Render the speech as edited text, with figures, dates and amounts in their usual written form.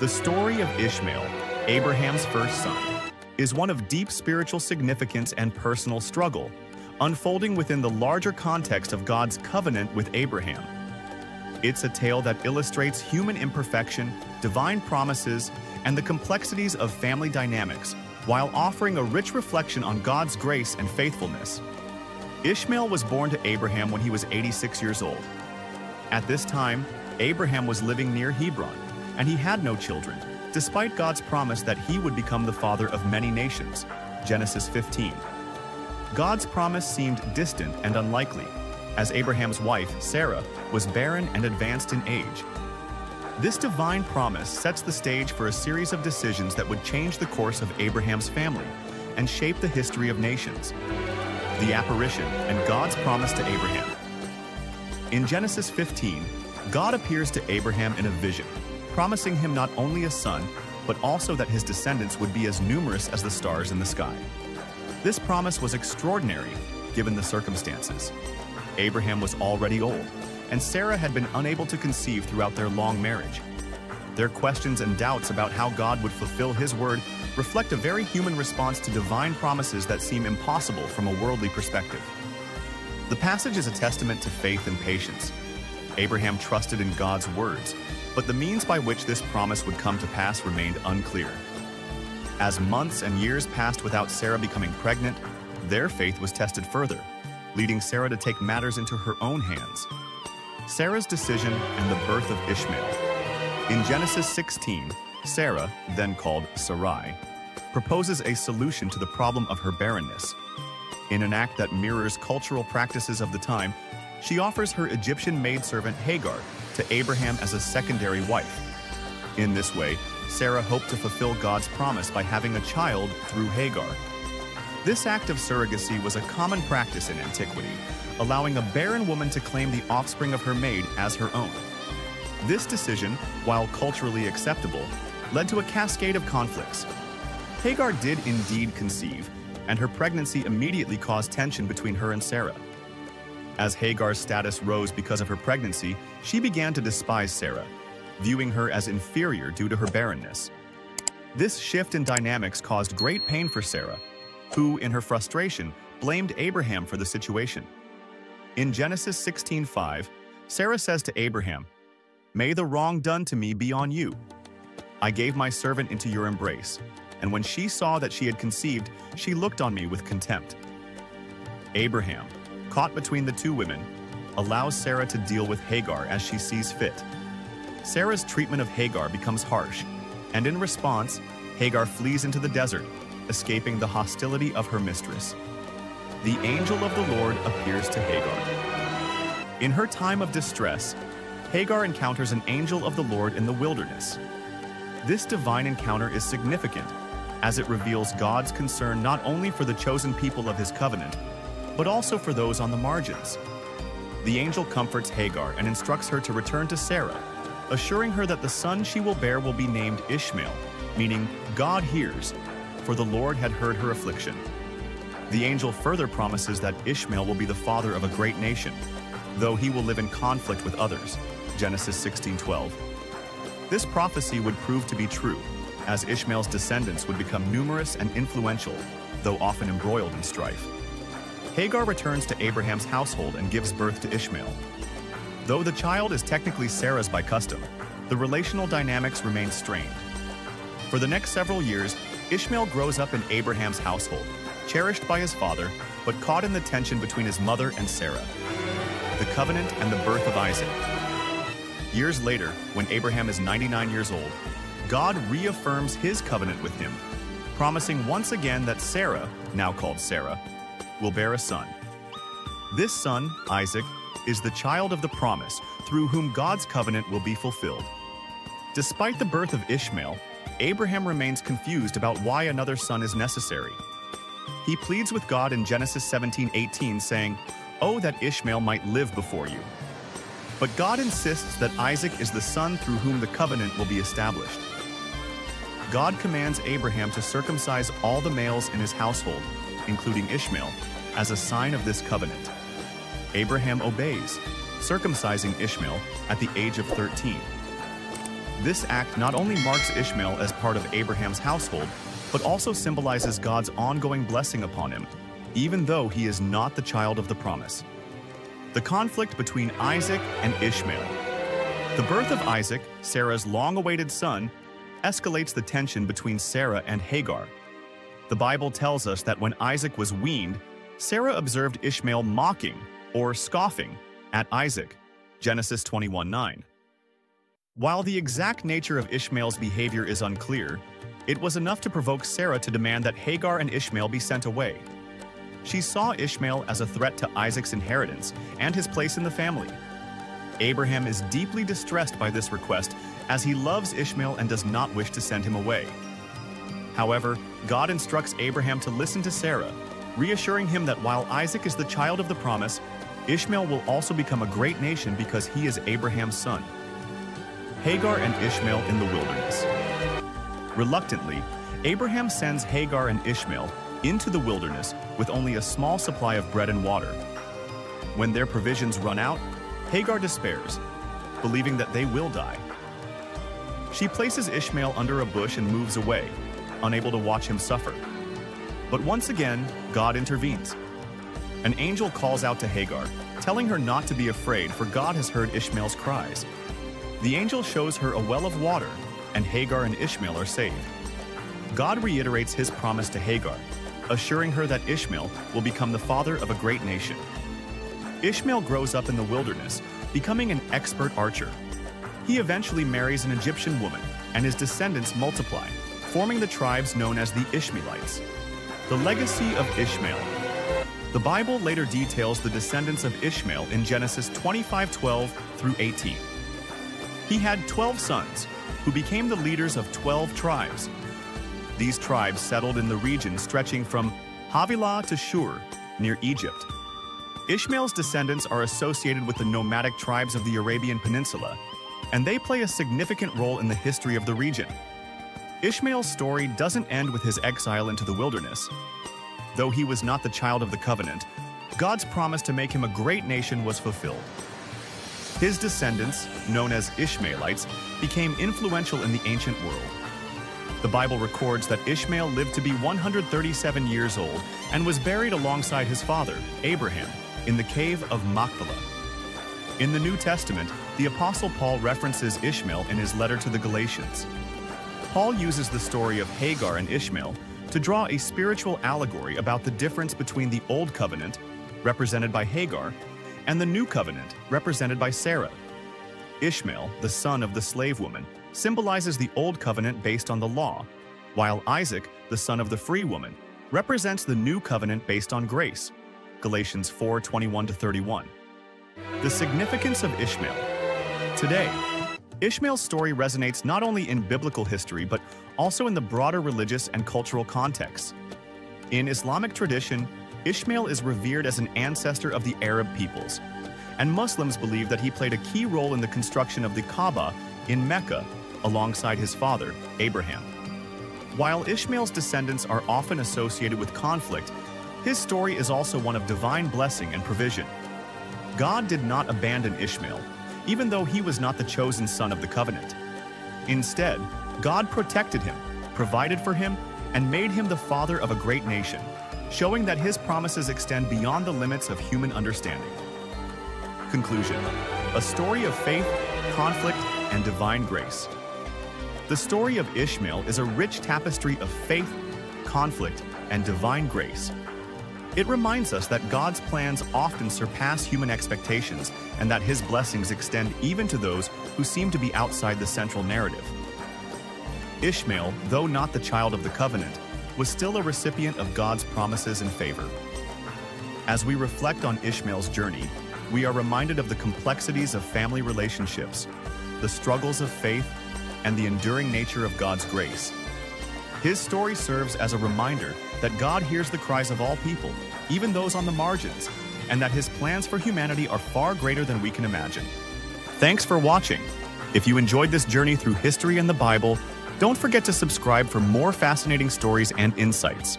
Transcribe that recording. The story of Ishmael, Abraham's first son, is one of deep spiritual significance and personal struggle, unfolding within the larger context of God's covenant with Abraham. It's a tale that illustrates human imperfection, divine promises, and the complexities of family dynamics, while offering a rich reflection on God's grace and faithfulness. Ishmael was born to Abraham when he was 86 years old. At this time, Abraham was living near Hebron, and he had no children, despite God's promise that he would become the father of many nations, Genesis 15. God's promise seemed distant and unlikely, as Abraham's wife, Sarah, was barren and advanced in age. This divine promise sets the stage for a series of decisions that would change the course of Abraham's family and shape the history of nations. The apparition and God's promise to Abraham. In Genesis 15, God appears to Abraham in a vision, promising him not only a son, but also that his descendants would be as numerous as the stars in the sky. This promise was extraordinary, given the circumstances. Abraham was already old, and Sarah had been unable to conceive throughout their long marriage. Their questions and doubts about how God would fulfill his word reflect a very human response to divine promises that seem impossible from a worldly perspective. The passage is a testament to faith and patience. Abraham trusted in God's words, but the means by which this promise would come to pass remained unclear. As months and years passed without Sarah becoming pregnant, their faith was tested further, leading Sarah to take matters into her own hands. Sarah's decision and the birth of Ishmael. In Genesis 16, Sarah, then called Sarai, proposes a solution to the problem of her barrenness. In an act that mirrors cultural practices of the time, she offers her Egyptian maidservant Hagar to Abraham as a secondary wife. In this way, Sarah hoped to fulfill God's promise by having a child through Hagar. This act of surrogacy was a common practice in antiquity, allowing a barren woman to claim the offspring of her maid as her own. This decision, while culturally acceptable, led to a cascade of conflicts. Hagar did indeed conceive, and her pregnancy immediately caused tension between her and Sarah. As Hagar's status rose because of her pregnancy, she began to despise Sarah, viewing her as inferior due to her barrenness. This shift in dynamics caused great pain for Sarah, who, in her frustration, blamed Abraham for the situation. In Genesis 16:5, Sarah says to Abraham, "May the wrong done to me be on you. I gave my servant into your embrace, and when she saw that she had conceived, she looked on me with contempt." Abraham, caught between the two women, allows Sarah to deal with Hagar as she sees fit. Sarah's treatment of Hagar becomes harsh, and in response, Hagar flees into the desert, escaping the hostility of her mistress. The angel of the Lord appears to Hagar. In her time of distress, Hagar encounters an angel of the Lord in the wilderness. This divine encounter is significant, as it reveals God's concern not only for the chosen people of his covenant, but also for those on the margins. The angel comforts Hagar and instructs her to return to Sarah, assuring her that the son she will bear will be named Ishmael, meaning God hears, for the Lord had heard her affliction. The angel further promises that Ishmael will be the father of a great nation, though he will live in conflict with others, Genesis 16:12. This prophecy would prove to be true, as Ishmael's descendants would become numerous and influential, though often embroiled in strife. Hagar returns to Abraham's household and gives birth to Ishmael. Though the child is technically Sarah's by custom, the relational dynamics remain strained. For the next several years, Ishmael grows up in Abraham's household, cherished by his father, but caught in the tension between his mother and Sarah. The covenant and the birth of Isaac. Years later, when Abraham is 99 years old, God reaffirms his covenant with him, promising once again that Sarah, now called Sarah, will bear a son. This son, Isaac, is the child of the promise, through whom God's covenant will be fulfilled. Despite the birth of Ishmael, Abraham remains confused about why another son is necessary. He pleads with God in Genesis 17:18, saying, "Oh, that Ishmael might live before you." But God insists that Isaac is the son through whom the covenant will be established. God commands Abraham to circumcise all the males in his household, including Ishmael, as a sign of this covenant. Abraham obeys, circumcising Ishmael at the age of 13. This act not only marks Ishmael as part of Abraham's household, but also symbolizes God's ongoing blessing upon him, even though he is not the child of the promise. The conflict between Isaac and Ishmael. The birth of Isaac, Sarah's long-awaited son, escalates the tension between Sarah and Hagar. The Bible tells us that when Isaac was weaned, Sarah observed Ishmael mocking, or scoffing, at Isaac. Genesis 21:9. While the exact nature of Ishmael's behavior is unclear, it was enough to provoke Sarah to demand that Hagar and Ishmael be sent away. She saw Ishmael as a threat to Isaac's inheritance and his place in the family. Abraham is deeply distressed by this request, as he loves Ishmael and does not wish to send him away. However, God instructs Abraham to listen to Sarah, reassuring him that while Isaac is the child of the promise, Ishmael will also become a great nation because he is Abraham's son. Hagar and Ishmael in the wilderness. Reluctantly, Abraham sends Hagar and Ishmael into the wilderness with only a small supply of bread and water. When their provisions run out, Hagar despairs, believing that they will die. She places Ishmael under a bush and moves away, unable to watch him suffer. But once again, God intervenes. An angel calls out to Hagar, telling her not to be afraid, for God has heard Ishmael's cries. The angel shows her a well of water, and Hagar and Ishmael are saved. God reiterates his promise to Hagar, assuring her that Ishmael will become the father of a great nation. Ishmael grows up in the wilderness, becoming an expert archer. He eventually marries an Egyptian woman, and his descendants multiply, forming the tribes known as the Ishmaelites. The legacy of Ishmael. The Bible later details the descendants of Ishmael in Genesis 25:12 through 18. He had 12 sons, who became the leaders of 12 tribes. These tribes settled in the region stretching from Havilah to Shur, near Egypt. Ishmael's descendants are associated with the nomadic tribes of the Arabian Peninsula, and they play a significant role in the history of the region. Ishmael's story doesn't end with his exile into the wilderness. Though he was not the child of the covenant, God's promise to make him a great nation was fulfilled. His descendants, known as Ishmaelites, became influential in the ancient world. The Bible records that Ishmael lived to be 137 years old and was buried alongside his father, Abraham, in the cave of Machpelah. In the New Testament, the Apostle Paul references Ishmael in his letter to the Galatians. Paul uses the story of Hagar and Ishmael to draw a spiritual allegory about the difference between the Old Covenant, represented by Hagar, and the New Covenant, represented by Sarah. Ishmael, the son of the slave woman, symbolizes the Old Covenant based on the law, while Isaac, the son of the free woman, represents the New Covenant based on grace. Galatians 4:21-31. The significance of Ishmael. Today, Ishmael's story resonates not only in biblical history, but also in the broader religious and cultural context. In Islamic tradition, Ishmael is revered as an ancestor of the Arab peoples, and Muslims believe that he played a key role in the construction of the Kaaba in Mecca alongside his father, Abraham. While Ishmael's descendants are often associated with conflict, his story is also one of divine blessing and provision. God did not abandon Ishmael, even though he was not the chosen son of the covenant. Instead, God protected him, provided for him, and made him the father of a great nation, showing that his promises extend beyond the limits of human understanding. Conclusion: a story of faith, conflict, and divine grace. The story of Ishmael is a rich tapestry of faith, conflict, and divine grace. It reminds us that God's plans often surpass human expectations and that his blessings extend even to those who seem to be outside the central narrative. Ishmael, though not the child of the covenant, was still a recipient of God's promises and favor. As we reflect on Ishmael's journey, we are reminded of the complexities of family relationships, the struggles of faith, and the enduring nature of God's grace. His story serves as a reminder that God hears the cries of all people, even those on the margins, and that his plans for humanity are far greater than we can imagine. Thanks for watching. If you enjoyed this journey through history and the Bible, don't forget to subscribe for more fascinating stories and insights.